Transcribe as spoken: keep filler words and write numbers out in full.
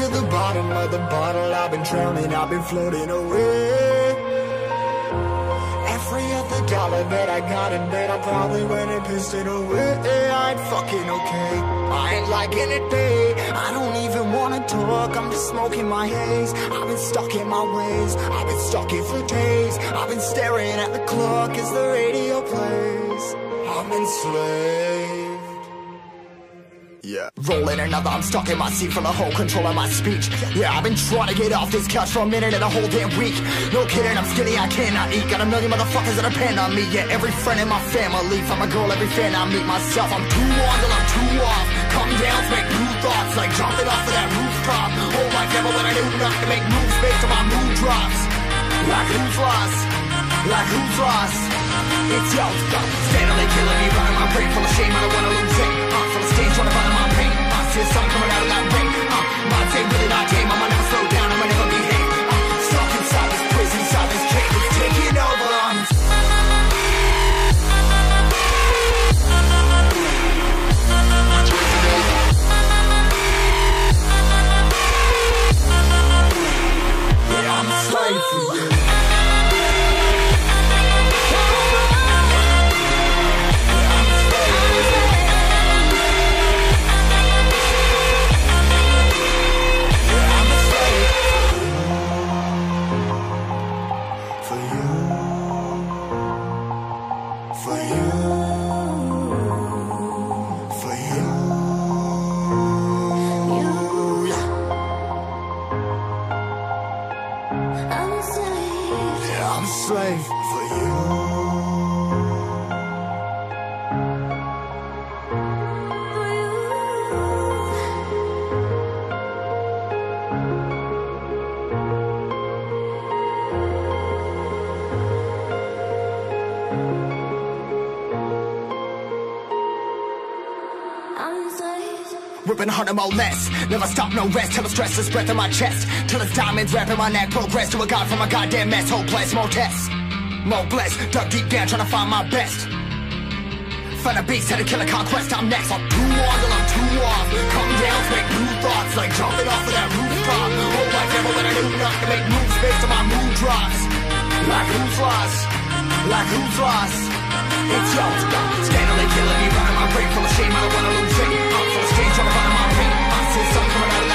to the bottom of the bottle. I've been drowning, I've been floating away. Every other dollar that I got in bed, I probably went and pissed it away. I ain't fucking okay, I ain't liking it, babe. I don't even wanna talk, I'm just smoking my haze. I've been stuck in my ways, I've been stuck here for days. I've been staring at the clock as the radio plays. I'm enslaved. Yeah. Rolling another, I'm stuck in my seat from the whole control of my speech. Yeah, I've been trying to get off this couch for a minute and a whole damn week. No kidding, I'm skinny, I cannot eat. Got a million motherfuckers that depend on me. Yeah, every friend in my family, from a girl, every fan I meet myself. I'm too on till I'm too off. Come down, make new thoughts, like dropping off of that rooftop. Oh my devil, but I do not to make moves based on my mood drops. Like who's lost? Like who's lost? It's yo, steadily killing me, running my brain full of shame. I don't wanna lose it. I'm full of stage, trying to find my pain. I see a sun coming out of that rain. Uh, my day, really not game. I'ma never slow down, I'ma never behave. I'm stuck inside this prison, inside this cage. It's taking over on me. Yeah, I'm a slave for you. Ripping harder, more less. Never stop, no rest. Till the stress is breath in my chest. Till it's diamonds wrapping my neck. Progress to a god from a goddamn mess. Hopeless, more tests, more blessed. Dug deep down, trying to find my best. Find a beast, had to kill a conquest. I'm next. I'm too on till I'm too off. Come down, make new thoughts, like jumping off of that rooftop. Oh my devil, but I do not to make moves based on my mood drops. Like who's lost? Like who's lost? It's yo, scandally killing me, running my brain full of shame. I don't wanna lose it. Trying to find my pain, I see something coming out of